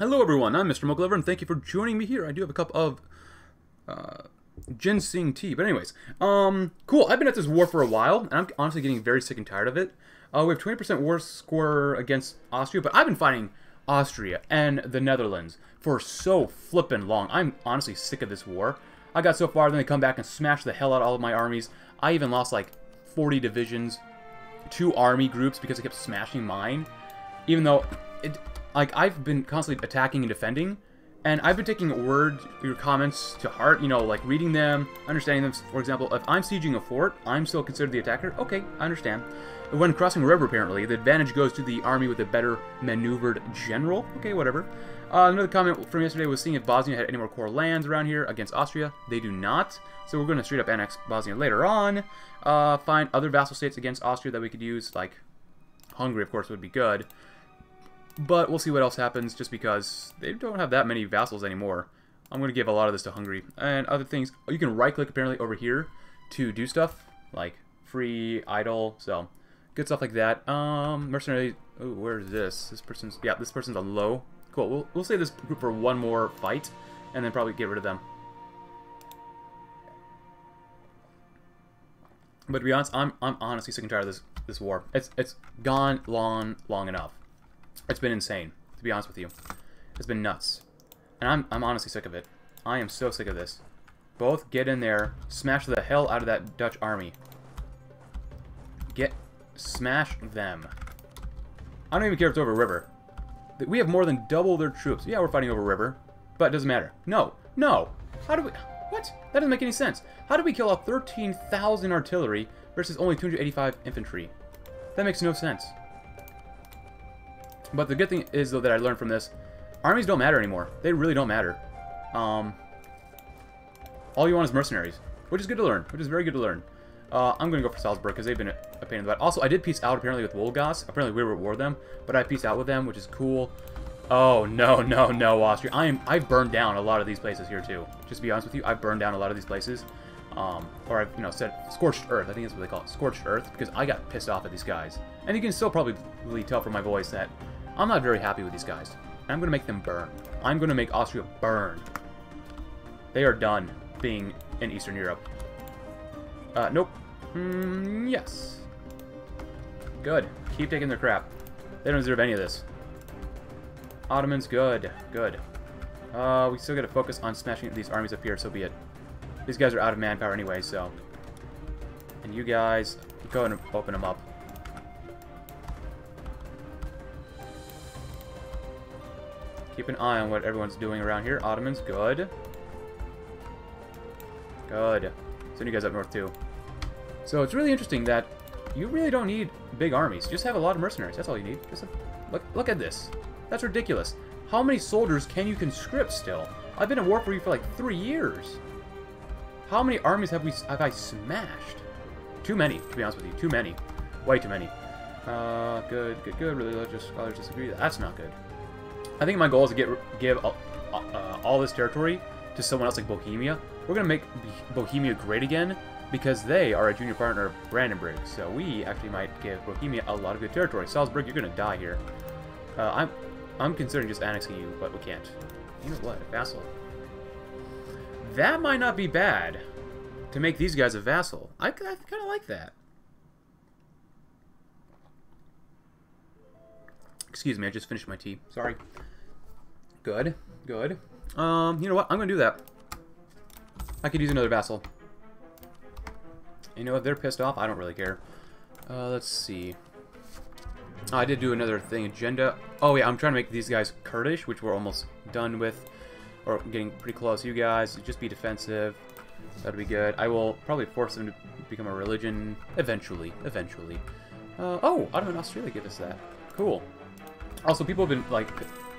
Hello everyone, I'm Mr. Mochalover, and thank you for joining me here. I do have a cup of ginseng tea, but anyways, cool. I've been at this war for a while, and I'm honestly getting very sick and tired of it. We have 20% war score against Austria, but I've been fighting Austria and the Netherlands for so flippin' long. I'm honestly sick of this war. I got so far, then they come back and smash the hell out of all of my armies. I even lost like 40 divisions, 2 army groups because I kept smashing mine, even though it... Like, I've been constantly attacking and defending, and I've been taking your comments to heart, you know, like reading them, understanding them. For example, if I'm sieging a fort, I'm still considered the attacker. Okay, I understand. When crossing a river, apparently, the advantage goes to the army with a better maneuvered general. Okay, whatever. Another comment from yesterday was seeing if Bosnia had any more core lands around here against Austria. They do not. So we're going to straight up annex Bosnia later on. Find other vassal states against Austria that we could use, like Hungary, of course, would be good. But we'll see what else happens, just because they don't have that many vassals anymore. I'm going to give a lot of this to Hungary. And other things, you can right-click, apparently, over here to do stuff, like free, idle, so good stuff like that. Mercenary, ooh, where is this? This person's on low. Cool, we'll save this group for one more fight, and then probably get rid of them. But to be honest, I'm honestly sick and tired of this war. It's gone long enough. It's been insane, to be honest with you. It's been nuts. And I'm honestly sick of it. I am so sick of this. Both get in there, smash the hell out of that Dutch army. Smash them. I don't even care if it's over a river. We have more than double their troops. Yeah, we're fighting over a river, but it doesn't matter. No, no. How do we, what? That doesn't make any sense. How do we kill off 13,000 artillery versus only 285 infantry? That makes no sense. But the good thing is, though, that I learned from this, armies don't matter anymore. They really don't matter. All you want is mercenaries, which is good to learn, which is very good to learn. I'm going to go for Salzburg, because they've been a pain in the butt. Also, I did peace out, apparently, with Wolgast. Apparently, we were at war with them, but I peaced out with them, which is cool. Oh, no, no, no, Austria. I've burned down a lot of these places here, too. Just to be honest with you, I've burned down a lot of these places. Or I've, you know, said scorched earth. I think that's what they call it, scorched earth, because I got pissed off at these guys. And you can still probably tell from my voice that I'm not very happy with these guys. I'm going to make them burn. I'm going to make Austria burn. They are done being in Eastern Europe. Nope. Yes. Good. Keep taking their crap. They don't deserve any of this. Ottomans, good. Good. We still got to focus on smashing these armies up here, so be it. These guys are out of manpower anyway, so. And you guys, go ahead and open them up. Keep an eye on what everyone's doing around here. Ottomans, good. Good. Send you guys up north, too. So it's really interesting that you really don't need big armies. Just have a lot of mercenaries. That's all you need. Just look at this. That's ridiculous. How many soldiers can you conscript still? I've been at war for you for like 3 years. How many armies have I smashed? Too many, to be honest with you. Too many. Way too many. Good, good, good. Religious scholars disagree. That's not good. I think my goal is to give all this territory to someone else like Bohemia. We're going to make Bohemia great again, because they are a junior partner of Brandenburg. So we actually might give Bohemia a lot of good territory. Salzburg, you're going to die here. I'm considering just annexing you, but we can't. You know what? A vassal. That might not be bad to make these guys a vassal. I kind of like that. Excuse me, I just finished my tea. Sorry. Good, good. You know what? I'm going to do that. I could use another vassal. You know, if they're pissed off, I don't really care. Let's see. Oh, I did do another thing. Agenda. Oh, yeah, I'm trying to make these guys Kurdish, which we're almost done with. Or getting pretty close. You guys, just be defensive. That'd be good. I will probably force them to become a religion eventually. Eventually. Oh, Ottoman Australia gave us that. Cool. Also, people have been, like,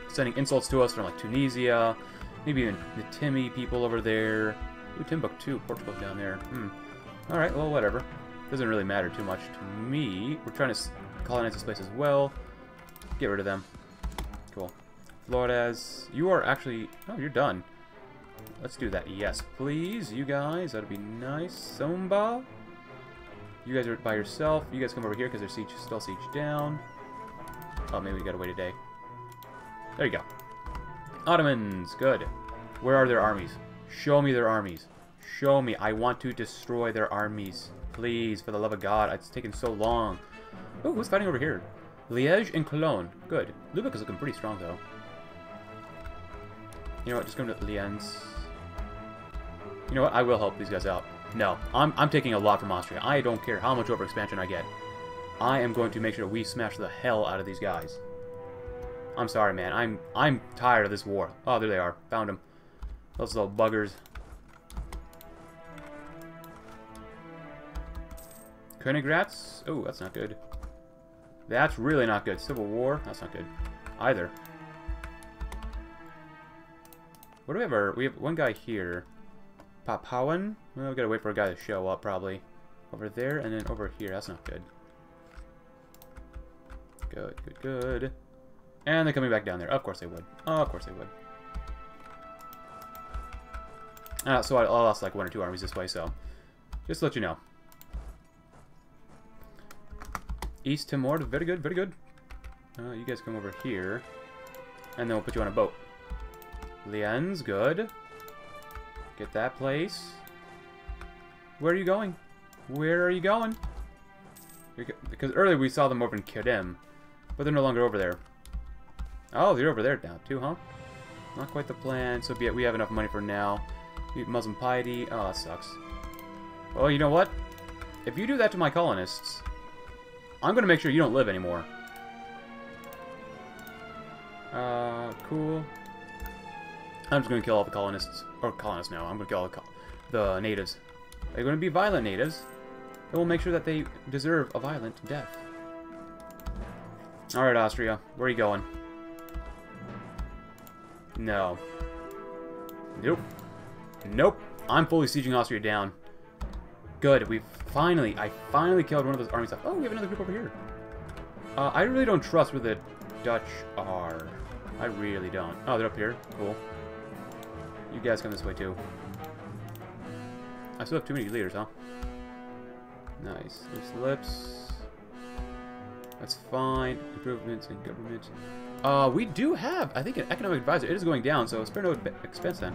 sending insults to us from, like, Tunisia, maybe even the Timi people over there. Ooh, Timbuktu, Portugal down there. Alright, well, whatever. Doesn't really matter too much to me. We're trying to colonize this place as well. Get rid of them. Cool. Flores, you are actually... Oh, you're done. Let's do that. Yes, please, you guys. That'd be nice. Somba. You guys are by yourself. You guys come over here because they're still siege down. Oh, maybe we gotta wait a day. There you go. Ottomans, good. Where are their armies? Show me their armies. Show me. I want to destroy their armies. Please, for the love of God. It's taken so long. Oh, who's fighting over here? Liege and Cologne. Good. Lubeck is looking pretty strong, though. You know what? Just going to Lienz. You know what? I will help these guys out. No. I'm taking a lot from Austria. I don't care how much overexpansion I get. I am going to make sure we smash the hell out of these guys. I'm sorry, man. I'm tired of this war. Oh, there they are. Found them. Those little buggers. Königgrätz? Oh, that's not good. That's really not good. Civil War? That's not good either. What do we have? We have one guy here. Papuan? Well, we've got to wait for a guy to show up, probably. Over there and then over here. That's not good. Good, good, good. And they're coming back down there. Of course they would. Of course they would. So I lost like one or two armies this way, so just to let you know. East Timor, very good, very good. You guys come over here, and then we'll put you on a boat. Lienz, good. Get that place. Where are you going? Where are you going? Because earlier we saw them over in Kedem, but they're no longer over there. Oh, they're over there now too, huh? Not quite the plan, so be it. We have enough money for now. Muslim piety. Oh, that sucks. Well, you know what? If you do that to my colonists, I'm going to make sure you don't live anymore. Cool. I'm just going to kill all the colonists. Or colonists now. I'm going to kill all the natives. They're going to be violent natives. And we'll make sure that they deserve a violent death. Alright, Austria. Where are you going? No. Nope. Nope. I'm fully sieging Austria down. Good. I finally killed one of those armies off. Oh, we have another group over here. I really don't trust where the Dutch are. I really don't. Oh, they're up here. Cool. You guys come this way, too. I still have too many leaders, huh? Nice. Loose lips. That's fine. Improvements in government. We do have, I think, an economic advisor. It is going down, so spare no expense then.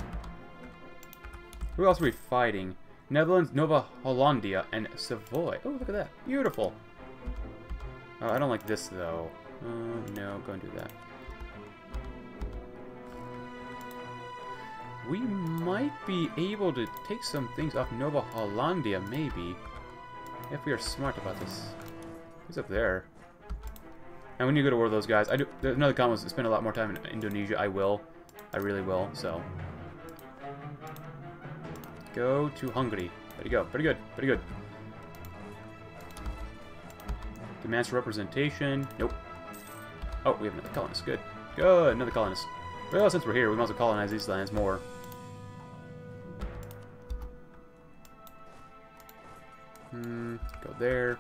Who else are we fighting? Netherlands, Nova Hollandia, and Savoy. Oh, look at that. Beautiful. Oh, I don't like this, though. No, go and do that. We might be able to take some things off Nova Hollandia, maybe. If we are smart about this. Who's up there? And when you go to war with those guys, I do. Another comment was to spend a lot more time in Indonesia. I will. I really will, so. Go to Hungary. There you go. Pretty good. Pretty good. Demands for representation. Nope. Oh, we have another colonist. Good. Good. Another colonist. Well, since we're here, we might as well colonize these lands more. Go there.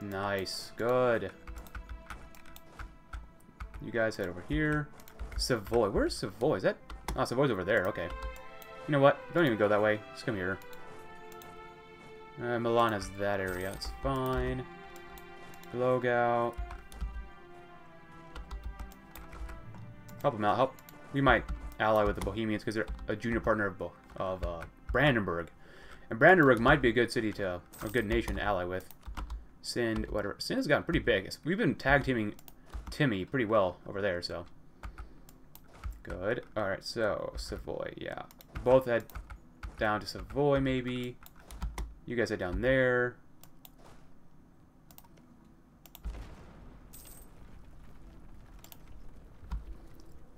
Nice. Good. You guys head over here. Savoy. Where's Savoy? Is that... Oh, Savoy's over there. Okay. You know what? Don't even go that way. Just come here. Milan has that area. It's fine. Glogau. Help them out. Help. We might ally with the Bohemians because they're a junior partner of Brandenburg, and Brandenburg might be a good city to, a good nation to ally with. Sind, whatever. Sind has gotten pretty big. We've been tag teaming Timmy pretty well over there, so good. All right, so Savoy, yeah. Both head down to Savoy, maybe. You guys head down there.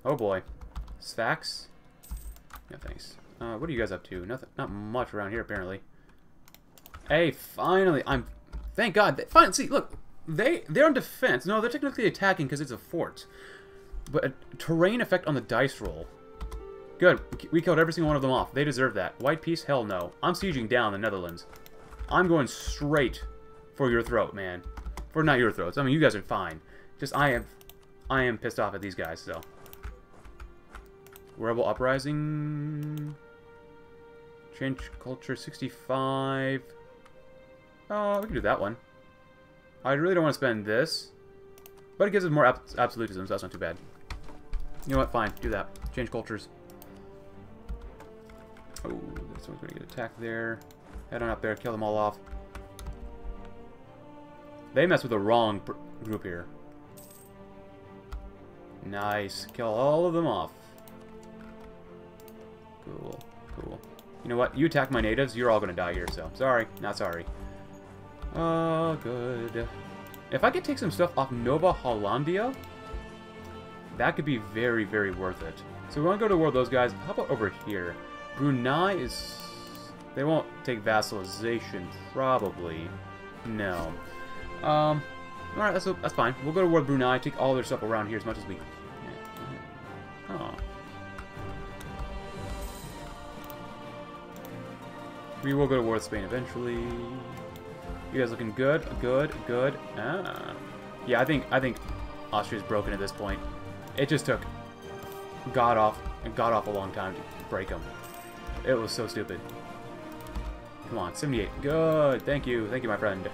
Oh boy. Sfax? No thanks. What are you guys up to? Nothing. Not much around here, apparently. Hey, finally! Thank God! Finally! See, look! They're on defense. No, they're technically attacking because it's a fort. But a terrain effect on the dice roll. Good. We killed every single one of them off. They deserve that. White peace? Hell no. I'm sieging down the Netherlands. I'm going straight for your throat, man. For not your throats. I mean, you guys are fine. Just I am pissed off at these guys, so. Rebel uprising. Change culture 65. We can do that one. I really don't want to spend this. But it gives us more absolutism, so that's not too bad. You know what? Fine. Do that. Change cultures. Oh, this one's going to get attacked there. Head on up there. Kill them all off. They mess with the wrong group here. Nice. Kill all of them off. Cool. Cool. You know what? You attack my natives, you're all going to die here, so. Sorry. Not sorry. Oh, good. If I could take some stuff off Nova Hollandia, that could be very, very worth it. So we want to go to war with those guys. How about over here? Brunei is... They won't take vassalization, probably. No. Alright, that's fine. We'll go to war with Brunei, take all their stuff around here as much as we can. Oh. We will go to war with Spain eventually. You guys looking good? Good, good. Ah. Yeah, I think Austria's broken at this point. It just took God off a long time to break them. It was so stupid. Come on, 78. Good. Thank you, my friend.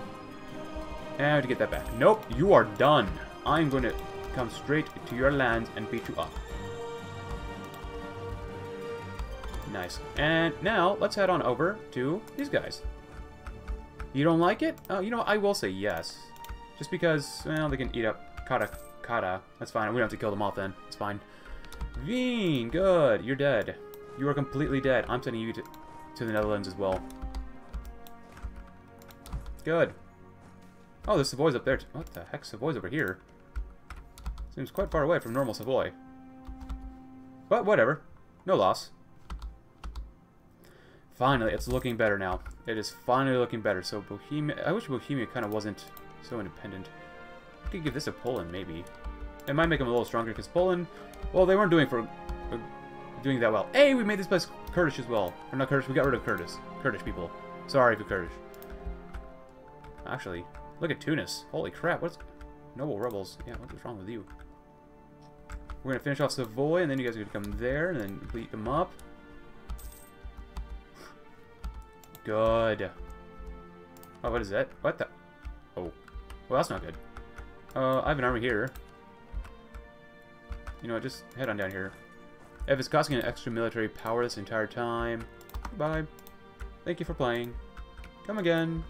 And I have to get that back. Nope, you are done. I'm going to come straight to your lands and beat you up. Nice. And now, let's head on over to these guys. You don't like it? Oh, you know what? I will say yes. Just because, well, they can eat up Kara. That's fine. We don't have to kill them off then. It's fine. Veen, good. You're dead. You are completely dead. I'm sending you to the Netherlands as well. Good. Oh, there's Savoy's up there. What the heck? Savoy's over here. Seems quite far away from normal Savoy. But whatever. No loss. Finally, it's looking better now. It is finally looking better. So Bohemia... I wish Bohemia kind of wasn't so independent. I could give this to Poland, maybe. It might make them a little stronger, because Poland... Well, they weren't doing that well. Hey, we made this place Kurdish as well. Or not Kurdish, we got rid of Kurdish people. Sorry for Kurdish. Actually, look at Tunis. Holy crap, what's... Noble rebels. Yeah, what's wrong with you? We're going to finish off Savoy, and then you guys are going to come there, and then beat them up. Good. Oh, what is that? What the? Oh. Well, that's not good. I have an army here. You know what? Just head on down here. If it's costing an extra military power this entire time. Goodbye. Thank you for playing. Come again.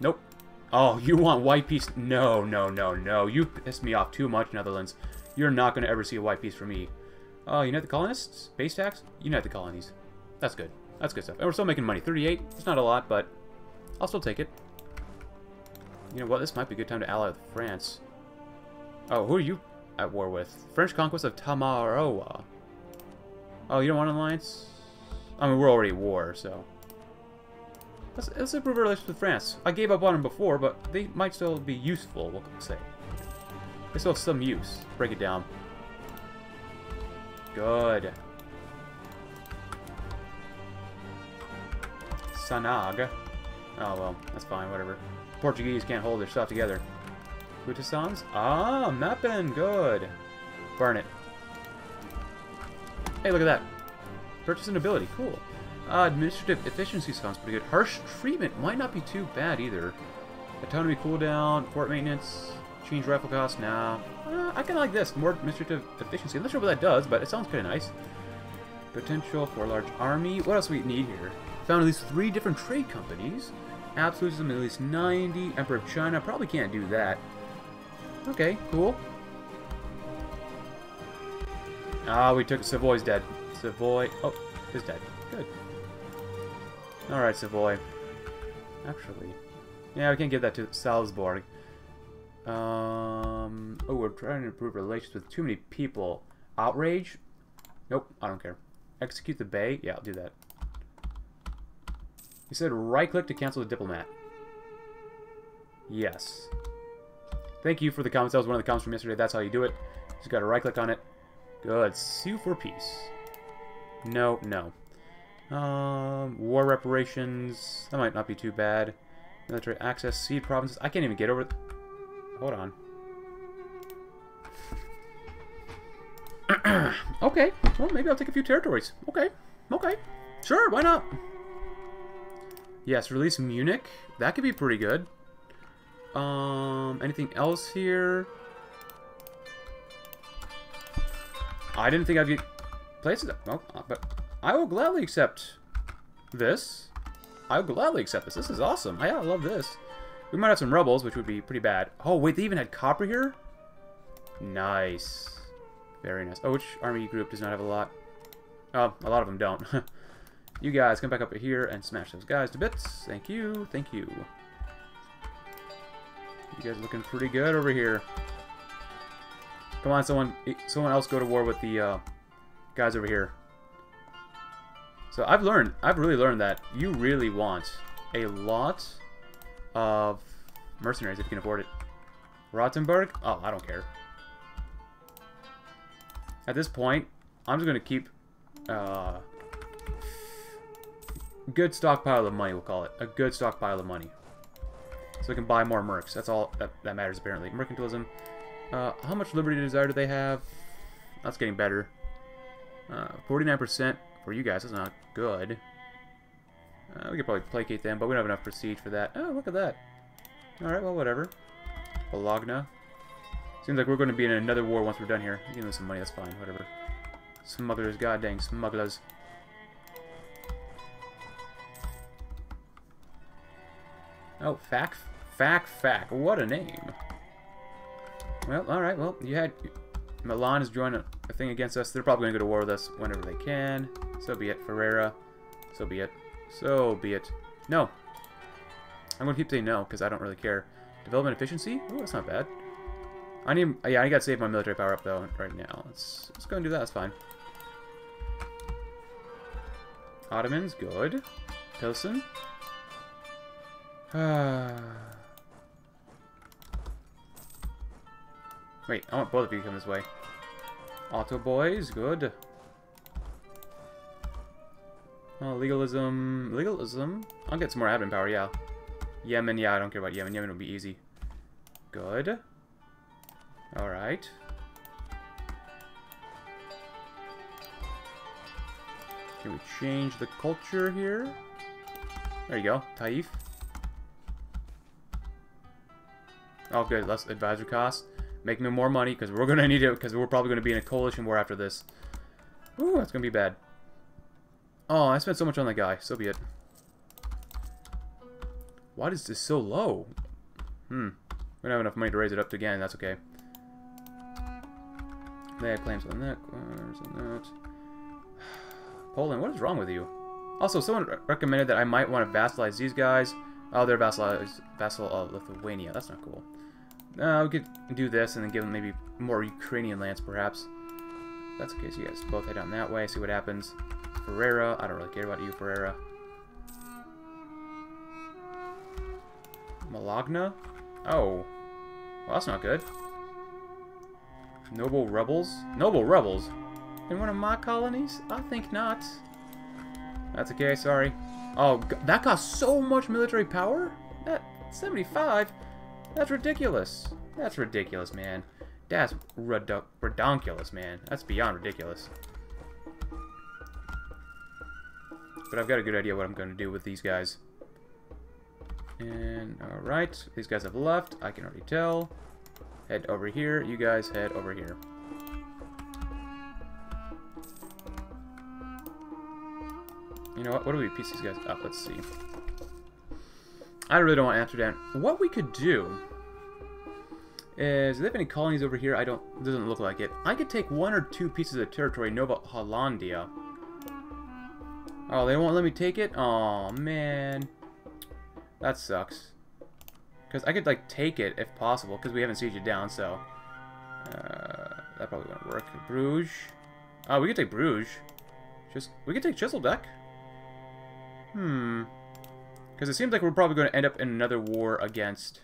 Nope. Oh, you want white peace? No, no, no, no. You pissed me off too much, Netherlands. You're not going to ever see a white peace from me. Oh, unite the colonists? Base tax? Unite the colonies. That's good. That's good stuff. And we're still making money. 38. It's not a lot, but I'll still take it. You know what? This might be a good time to ally with France. Oh, who are you at war with? French conquest of Tamaroa. Oh, you don't want an alliance? I mean, we're already at war, so... Let's improve our relations with France. I gave up on them before, but they might still be useful, we'll say. They still have some use. Break it down. Good. Sanag. Oh, well, that's fine, whatever. Portuguese can't hold their stuff together. Kutasans? Ah, Mappin, good. Burn it. Hey, look at that. Purchasing ability, cool. Administrative efficiency sounds pretty good. Harsh treatment might not be too bad either. Autonomy cooldown, fort maintenance, change rifle cost, nah. I kind of like this. More administrative efficiency. I'm not sure what that does, but it sounds kind of nice. Potential for a large army. What else do we need here? Found at least 3 different trade companies. Absolutism at least 90. Emperor of China. Probably can't do that. Okay, cool. Ah, we took... Savoy's dead. Savoy... Oh, is dead. Good. Alright, Savoy. Actually... Yeah, we can't give that to Salzburg. Oh, we're trying to improve relations with too many people. Outrage? Nope, I don't care. Execute the bay? Yeah, I'll do that. You said right-click to cancel the diplomat. Yes. Thank you for the comments. That was one of the comments from yesterday. That's how you do it. Just gotta right-click on it. Good. Sue for peace. No, no. War reparations. That might not be too bad. Military access. Seed provinces. I can't even get over... Hold on. Okay. Well, maybe I'll take a few territories. Okay. Okay. Sure, why not? Yes, release Munich. That could be pretty good. Anything else here? I didn't think I'd get places. Well, but I will gladly accept this. I will gladly accept this. This is awesome. Yeah, I love this. We might have some rebels, which would be pretty bad. Oh, wait, they even had copper here? Nice. Very nice. Oh, which army group does not have a lot? Oh, a lot of them don't. You guys, come back up here and smash those guys to bits. Thank you. Thank you. You guys are looking pretty good over here. Come on, someone else go to war with the guys over here. So I've really learned that you really want a lot of mercenaries if you can afford it. Rottenburg? Oh, I don't care. At this point, I'm just going to keep good stockpile of money, we'll call it. A good stockpile of money. So we can buy more mercs. That's all that matters, apparently. Mercantilism. How much liberty and desire do they have? That's getting better. 49% for you guys. That's not good. We could probably placate them, but we don't have enough prestige for that. Oh, look at that. Alright, well, whatever. Bologna. Seems like we're going to be in another war once we're done here. You can lose some money, that's fine, whatever. Smugglers, god dang smugglers. Oh, Fac. What a name. Well, alright, well, you had... Milan is joining a thing against us. They're probably going to go to war with us whenever they can. So be it. Ferreira. So be it. So be it. No. I'm going to keep saying no, because I don't really care. Development efficiency? Oh, that's not bad. I gotta save my military power up, though, right now. Let's go and do that. That's fine. Ottomans, good. Pilsen. Wait, I want both of you to come this way. Auto boys, good. Oh, legalism. Legalism? I'll get some more admin power, yeah. Yemen, yeah, I don't care about Yemen. Yemen will be easy. Good. Alright. Can we change the culture here? There you go. Taif. Oh, good. Less advisor costs. Make me more money, because we're going to need it, because we're probably going to be in a coalition war after this. Ooh, that's going to be bad. Oh, I spent so much on that guy. So be it. Why is this so low? We don't have enough money to raise it up again. That's okay. They have claims on that, Poland, what is wrong with you? Also, someone recommended that I might want to vassalize these guys. Oh, they're vassal of Lithuania. That's not cool. We could do this and then give them maybe more Ukrainian lands, perhaps. If that's okay, so you guys both head down that way, see what happens. Ferreira, I don't really care about you, Ferreira. Malagna? Oh. Well, that's not good. Noble rebels? Noble rebels? In one of my colonies? I think not. That's okay, sorry. Oh, that cost so much military power? That 75? That's ridiculous. That's ridiculous, man. That's redonkulous, man. That's beyond ridiculous. But I've got a good idea what I'm going to do with these guys. And, alright. These guys have left. I can already tell. Head over here. You guys head over here. You know what? What do we piece these guys up? Let's see. I really don't want Amsterdam. What we could do is, do they have any colonies over here? I don't. It doesn't look like it. I could take one or two pieces of territory. Nova Hollandia. Oh, they won't let me take it. Oh man, that sucks. Because I could, like, take it if possible, because we haven't sieged it down, so... that probably won't work. Bruges. Oh, we could take Bruges. We could take Chiselbeck. Because it seems like we're probably going to end up in another war against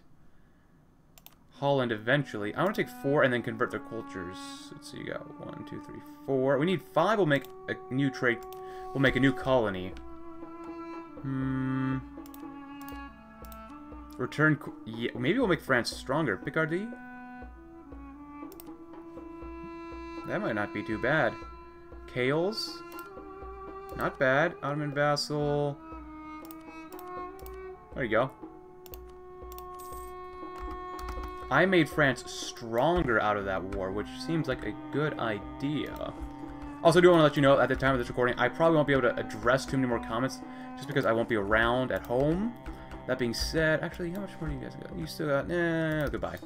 Holland eventually. I want to take 4 and then convert their cultures. Let's see, you got 1, 2, 3, 4. We need 5. We'll make a new trade. We'll make a new colony. Return... Yeah, maybe we'll make France stronger. Picardy? That might not be too bad. Kales? Not bad. Ottoman vassal. There you go. I made France stronger out of that war, which seems like a good idea. Also, I do want to let you know, at the time of this recording, I probably won't be able to address too many more comments, just because I won't be around at home. That being said, actually, how much more do you guys got? You still got... Nah, goodbye.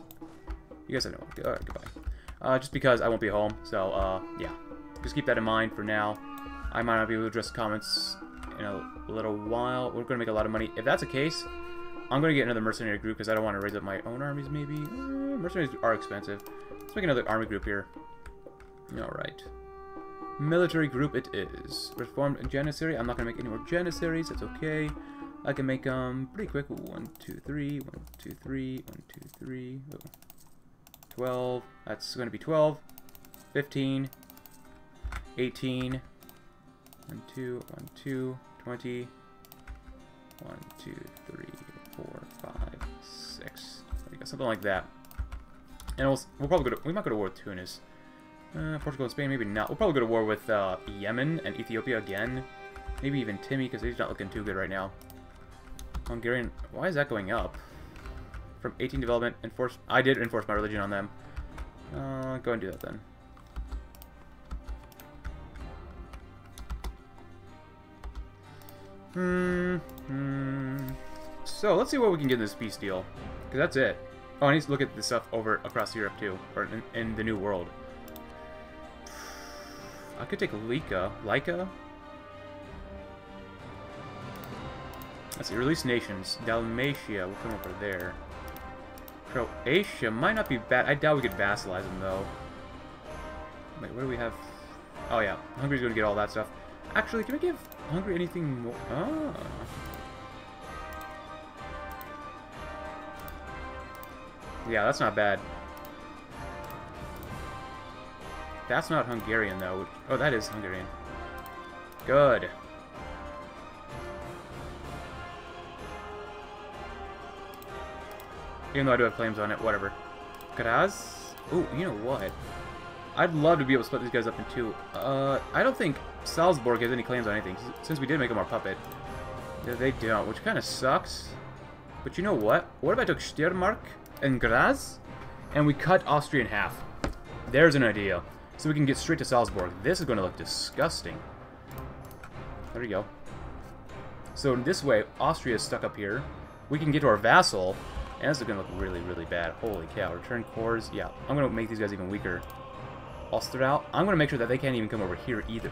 You guys have no one. Alright, goodbye. Just because I won't be home, so, yeah. Just keep that in mind for now. I might not be able to address comments in a little while. We're going to make a lot of money. If that's the case, I'm going to get another mercenary group, because I don't want to raise up my own armies, maybe. Mercenaries are expensive. Let's make another army group here. Alright. Military group it is. Reformed Janissary. I'm not going to make any more Janissaries. That's okay. I can make them pretty quick. 1, 2, 3, 1, 2, 3, 1, 2, 3. Oh. 12. That's going to be 12. 15. 18. 1, 2, 1, 2, 20. 1, 2, 3, 4, 5, 6. I guess something like that. And we'll probably go to, we might go to war with Tunis. Portugal and Spain, maybe not. We'll probably go to war with Yemen and Ethiopia again. Maybe even Timmy, because he's not looking too good right now. Hungarian, why is that going up? From 18 development, enforce. I did enforce my religion on them. Go and do that then. So let's see what we can get in this peace deal, because that's it. Oh, I need to look at the stuff over across Europe too, or in the New World. I could take Leica. Let's see, release nations. Dalmatia, we'll come over there. Croatia might not be bad. I doubt we could vassalize them though. Wait, what do we have? Oh yeah, Hungary's gonna get all that stuff. Actually, can we give Hungary anything more? Oh. Yeah, that's not bad. That's not Hungarian, though. Oh, that is Hungarian. Good. Even though I do have claims on it, whatever. Graz? Ooh, you know what? I'd love to be able to split these guys up in two. I don't think Salzburg has any claims on anything, since we did make them our puppet. No, they don't, which kind of sucks. But you know what? What if I took Steiermark and Graz, and we cut Austria in half? There's an idea. So we can get straight to Salzburg. This is going to look disgusting. There we go. So in this way, Austria is stuck up here. We can get to our vassal, and this is going to look really, really bad. Holy cow. Return cores. Yeah, I'm going to make these guys even weaker. Austria. I'm going to make sure that they can't even come over here either.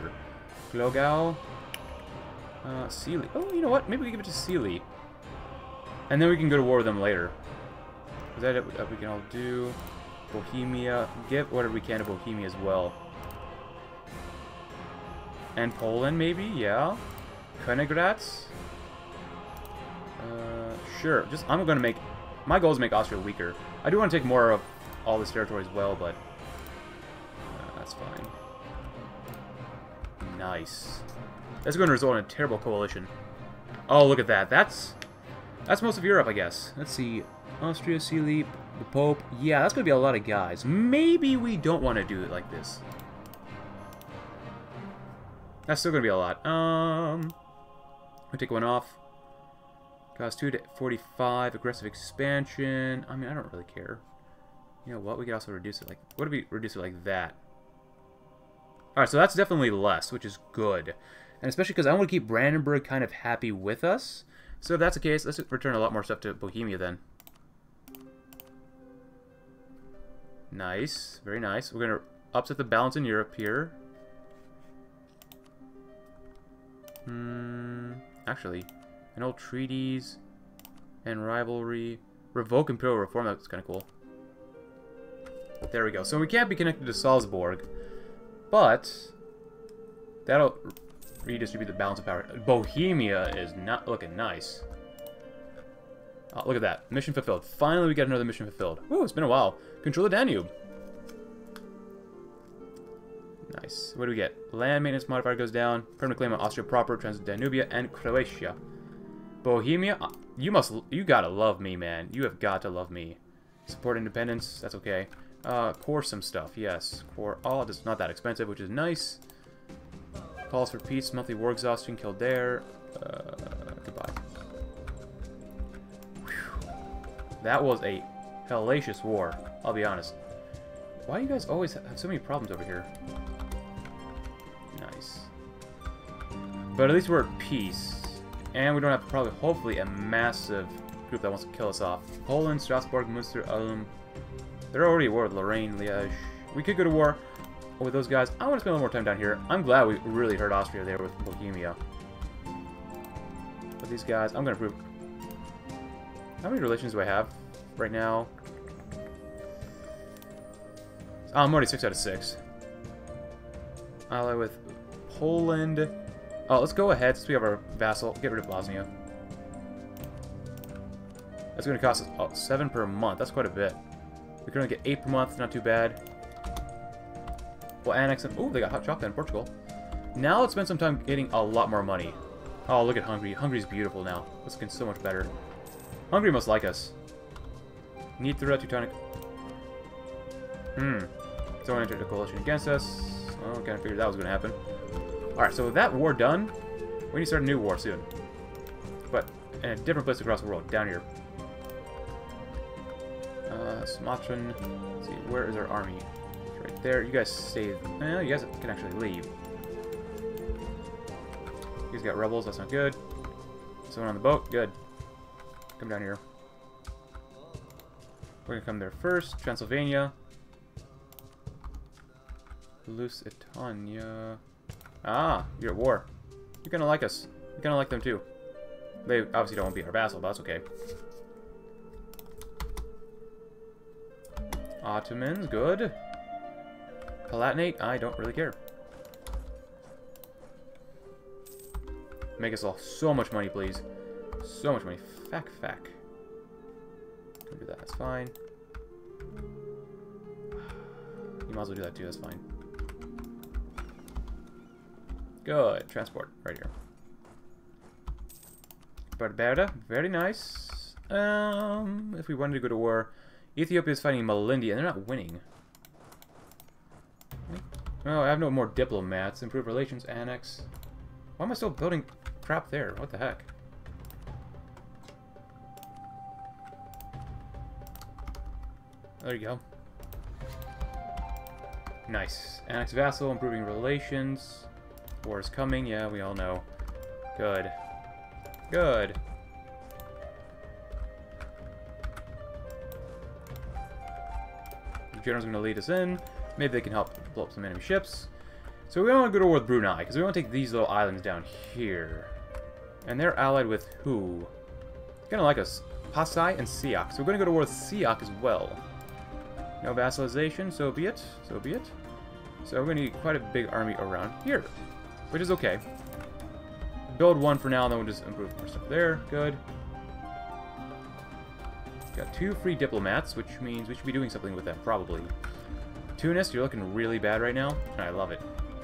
Glogau. Sealy. Oh, you know what? Maybe we give it to Sealy. And then we can go to war with them later. Is that what we can all do? Bohemia. Give whatever we can to Bohemia as well. And Poland, maybe? Yeah. Königgrätz? Sure. I'm going to make... My goal is to make Austria weaker. I do want to take more of all this territory as well, but... that's fine. Nice. That's going to result in a terrible coalition. Oh, look at that. That's most of Europe, I guess. Let's see. Austria, Sealy, the Pope. Yeah, that's going to be a lot of guys. Maybe we don't want to do it like this. That's still going to be a lot. I'll take one off. Cost 2 to 45. Aggressive expansion. I mean, I don't really care. You know what? We could also reduce it like... What if we reduce it like that? Alright, so that's definitely less, which is good. And especially because I want to keep Brandenburg kind of happy with us. So if that's the case, let's return a lot more stuff to Bohemia then. Nice, very nice. We're gonna upset the balance in Europe here. Actually, old treaties and rivalry, revoke imperial reform. That's kind of cool. There we go. So we can't be connected to Salzburg, but that'll redistribute the balance of power. Bohemia is not looking nice. Oh, look at that. Mission fulfilled. Finally, we got another mission fulfilled. Woo, it's been a while. Control the Danube. Nice. What do we get? Land maintenance modifier goes down. Permanent claim on Austria proper, Transit Danubia, and Croatia. Bohemia, you gotta love me, man. You have got to love me. Support independence. That's okay. Core some stuff. Yes. Core all. It's not that expensive, which is nice. Calls for peace. Monthly war exhaustion. Kildare. Goodbye. That was a hellacious war, I'll be honest. Why do you guys always have so many problems over here? Nice. But at least we're at peace. And we don't have probably, hopefully, a massive group that wants to kill us off. Poland, Strasbourg, Munster, Ulm. They're already at war with Lorraine, Liege. We could go to war with those guys. I want to spend a little more time down here. I'm glad we really hurt Austria there with Bohemia. But these guys, I'm going to prove... How many relations do I have right now? Oh, I'm already 6 out of 6. Ally with Poland. Oh, let's go ahead since we have our vassal. Get rid of Bosnia. That's going to cost us 7 per month. That's quite a bit. We can only get 8 per month. Not too bad. We'll annex them. Ooh, they got hot chocolate in Portugal. Now let's spend some time getting a lot more money. Oh, look at Hungary. Hungary's beautiful now. It's looking so much better. Hungary must like us. Nitra, Teutonic. Someone entered a coalition against us. Oh, I kind of figured that was going to happen. Alright, so with that war done, we need to start a new war soon. But in a different place across the world, down here. Sumatran. Let's see, where is our army? It's right there. You guys stay. Well, you guys can actually leave. You guys got rebels. That's not good. Someone on the boat. Good. Come down here. We're going to come there first. Transylvania. Lusitania. Ah, you're at war. You're going to like us. You're going to like them too. They obviously don't want to be our vassal, but that's okay. Ottomans, good. Palatinate, I don't really care. Make us all so much money, please. So much money. Fack. Don't do that, that's fine. You might as well do that too, that's fine. Good. Transport. Right here. Barbera. Very nice. If we wanted to go to war... Ethiopia is fighting Malindia, and they're not winning. Oh, I have no more diplomats. Improve relations. Annex. Why am I still building crap there? What the heck? There you go. Nice. Annex vassal. Improving relations. War is coming, yeah, we all know. Good. Good. The general's going to lead us in. Maybe they can help blow up some enemy ships. So we want to go to war with Brunei, because we want to take these little islands down here. And they're allied with who? Kind of like us. Pasai and Siak. So we're going to go to war with Siak as well. No vassalization, so be it. So be it. So we're going to need quite a big army around here. Which is okay. Build one for now, and then we'll just improve more stuff there. Good. Got 2 free diplomats, which means we should be doing something with them, probably. Tunis, you're looking really bad right now, and I love it.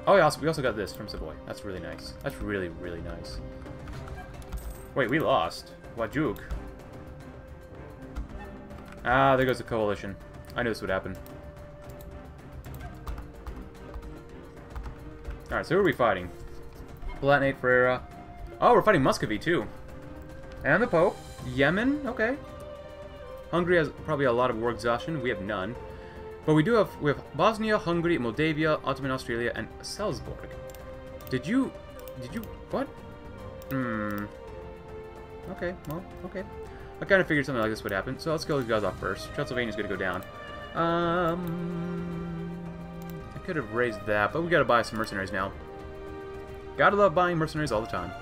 Oh, yeah, we also got this from Savoy. That's really nice. That's really, really nice. Wait, we lost. Wajuk. Ah, there goes the coalition. I knew this would happen. Alright, so who are we fighting? Palatinate, Ferreira. Oh, we're fighting Muscovy, too. And the Pope. Yemen, okay. Hungary has probably a lot of war exhaustion. We have none. But we do have... We have Bosnia, Hungary, Moldavia, Ottoman Australia, and Salzburg. Did you... What? Okay, well, okay. I kind of figured something like this would happen, so let's kill these guys off first. Transylvania's gonna go down. Could have raised that, but we gotta buy some mercenaries now. Gotta love buying mercenaries all the time.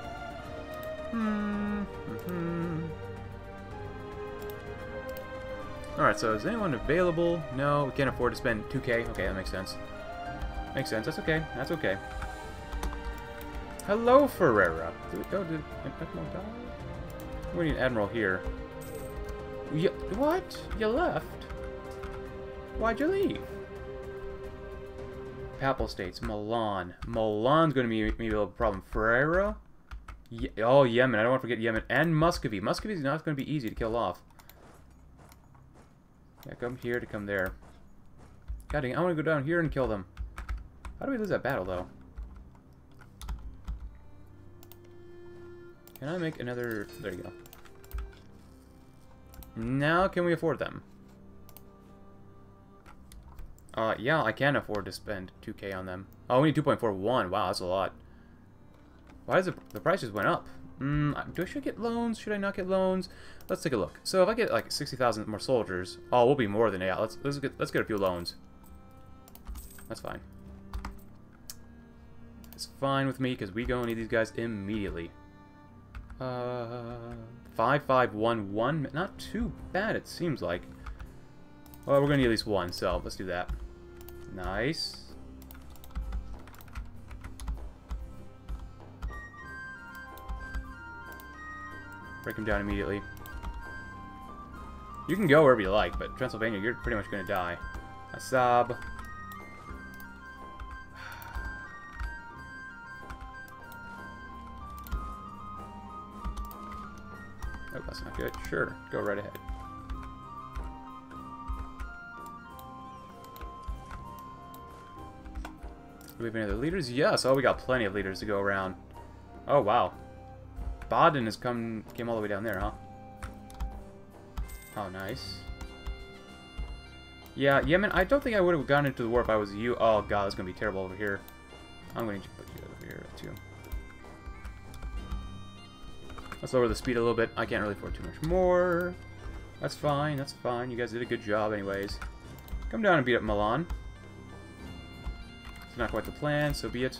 Alright, so is anyone available? No, we can't afford to spend 2K. Okay, that makes sense. Makes sense, that's okay. That's okay. Hello, Ferreira. Do we go to an Admiral? We need an Admiral here. What? You left? Why'd you leave? Papal States, Milan. Milan's going to be maybe a little problem. Ferreira? Oh, Yemen. I don't want to forget Yemen. And Muscovy. Muscovy's not going to be easy to kill off. Yeah, come here to come there. God dang, I want to go down here and kill them. How do we lose that battle, though? Can I make another... There you go. Now, can we afford them? Yeah, I can afford to spend 2K on them. Oh, we need 2.41. Wow, that's a lot. Why does the price just went up? Do I should get loans? Should I not get loans? Let's take a look. So if I get like 60,000 more soldiers, oh, we'll be more than that. Let's get a few loans. That's fine. It's fine with me because we go and need these guys immediately. 5511. Not too bad, it seems like. Well, we're gonna need at least one, so let's do that. Nice. Break him down immediately. You can go wherever you like, but Transylvania, you're pretty much gonna die. Assab. Oh, that's not good. Sure, go right ahead. Do we have any other leaders? Yes. Oh, we got plenty of leaders to go around. Oh, wow. Baden has came all the way down there, huh? Oh, nice. Yeah, Yemen, I don't think I would have gotten into the war if I was you. Oh, God, it's going to be terrible over here. I'm going to put you over here, too. Let's lower the speed a little bit. I can't really afford too much more. That's fine, that's fine. You guys did a good job anyways. Come down and beat up Milan. It's not quite the plan, so be it.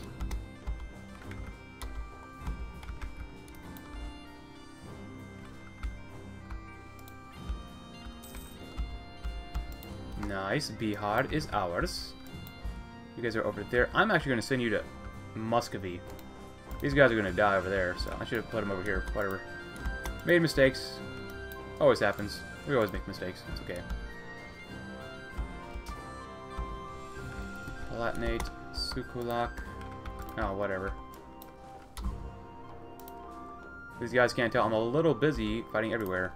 Nice. Bihar is ours. You guys are over there. I'm actually going to send you to Muscovy. These guys are going to die over there, so I should have put them over here. Whatever. Made mistakes. Always happens. We always make mistakes. It's okay. Palatinate. Sukulak. Oh, whatever. These guys can't tell. I'm a little busy fighting everywhere.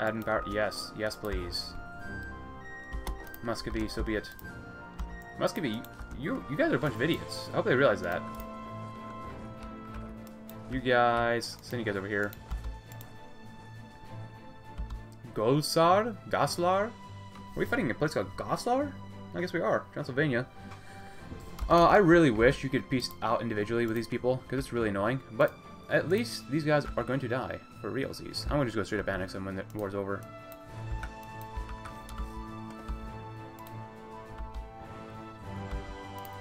Edinburgh. Yes. Yes, please. Muscovy, so be it. Muscovy, you guys are a bunch of idiots. I hope they realize that. You guys, send you guys over here. Golsar? Goslar? Are we fighting a place called Goslar? I guess we are. Transylvania. I really wish you could peace out individually with these people, because it's really annoying. But at least these guys are going to die for realsies. I'm going to just go straight up annex them when the war's over.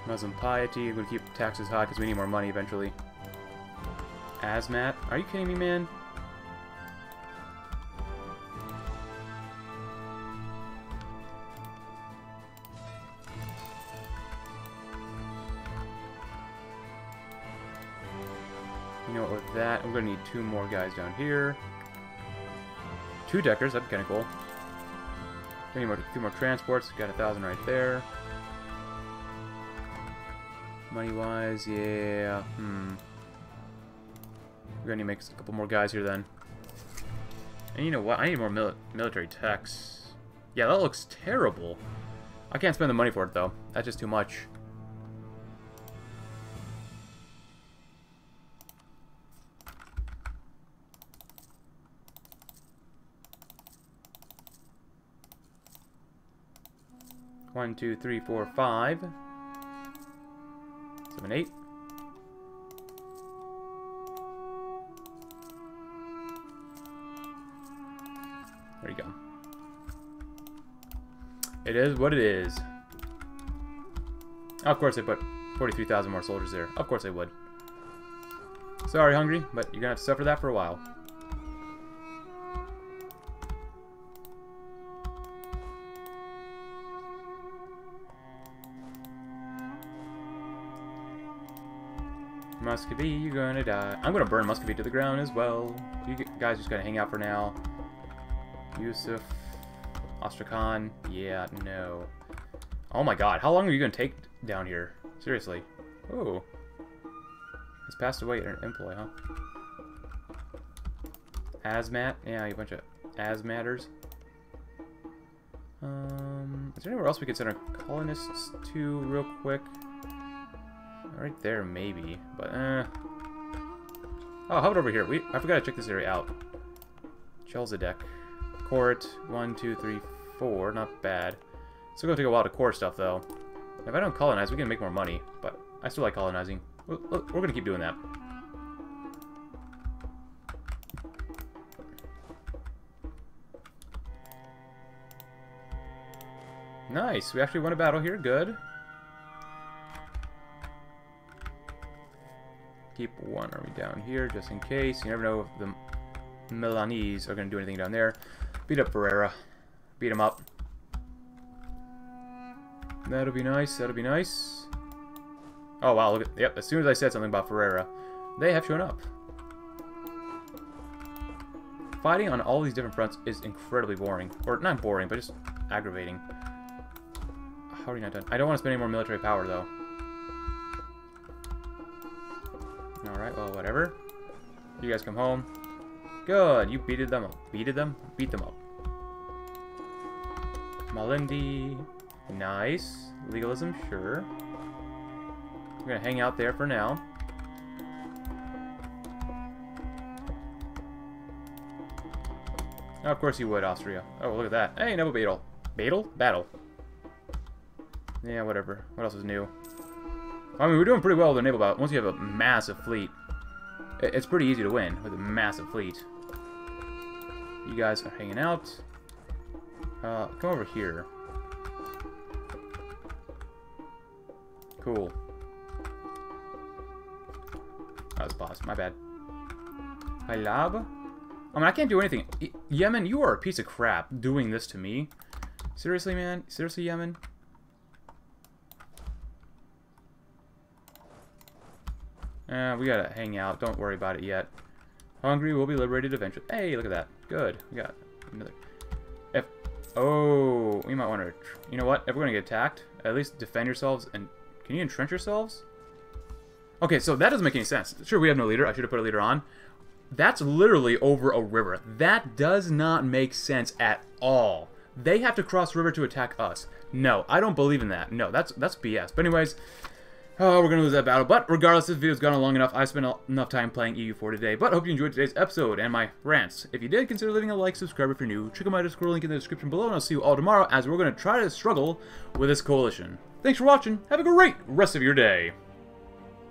Muslim piety. I'm going to keep taxes high because we need more money eventually. Azmat. Are you kidding me, man? You know what, with that, I'm going to need two more guys down here. Two deckers. That'd be kind of cool. We need two more transports. Got 1,000 right there. Money-wise, yeah. We're gonna make a couple more guys here then. And you know what? I need more military techs. Yeah, that looks terrible. I can't spend the money for it though. That's just too much. One, two, three, four, five. 7, 8. There you go. It is what it is. Of course, they put 43,000 more soldiers there. Of course, they would. Sorry, Hungary, but you're gonna have to suffer that for a while. Muscovy, you're gonna die. I'm gonna burn Muscovy to the ground as well. You guys just gotta hang out for now. Yusuf, Astrakhan, yeah, no. Oh my God, how long are you gonna take down here? Seriously. Oh, has passed away an employee, huh? Azmat, yeah, you bunch of Azmatters. Is there anywhere else we could send our colonists to real quick? Right there, maybe, but oh, how about over here? I forgot to check this area out. Chelzadek. Court, 1, 2, 3, 4. Not bad. Still gonna take a while to core stuff, though. If I don't colonize, we can make more money, but I still like colonizing. We're gonna keep doing that. Nice, we actually won a battle here, good. Keep one army down here, just in case. You never know if the Milanese are gonna do anything down there. Beat up Ferreira. Beat him up. That'll be nice, that'll be nice. Oh wow, look at, yep, as soon as I said something about Ferreira, they have shown up. Fighting on all these different fronts is incredibly boring. Or, not boring, but just aggravating. How are you not done? I don't want to spend any more military power, though. Alright, well, whatever. You guys come home. Good, you beated them up. Beated them? Beat them up. Malindi. Nice. Legalism, sure. We're gonna hang out there for now. Oh, of course you would, Austria. Oh, look at that. Hey, Noble Beetle. Beetle? Battle. Yeah, whatever. What else is new? I mean, we're doing pretty well with our naval battle. Once you have a massive fleet, it's pretty easy to win with a massive fleet. You guys are hanging out. Come over here. Cool. That was boss. My bad. Halab? I mean, I can't do anything. Yemen, you are a piece of crap doing this to me. Seriously, man? Seriously, Yemen? We gotta hang out. Don't worry about it yet. Hungary will be liberated eventually. Hey, look at that. Good. We got another... If... Oh, we might want to... You know what? If we're gonna get attacked, at least defend yourselves and... Can you entrench yourselves? Okay, so that doesn't make any sense. Sure, we have no leader. I should have put a leader on. That's literally over a river. That does not make sense at all. They have to cross river to attack us. No, I don't believe in that. No, that's BS. But anyways... Oh, we're going to lose that battle, but regardless, this video's gone on long enough. I spent enough time playing EU4 today, but hope you enjoyed today's episode and my rants. If you did, consider leaving a like, subscribe if you're new, check out my Discord link in the description below, and I'll see you all tomorrow as we're going to try to struggle with this coalition. Thanks for watching. Have a great rest of your day.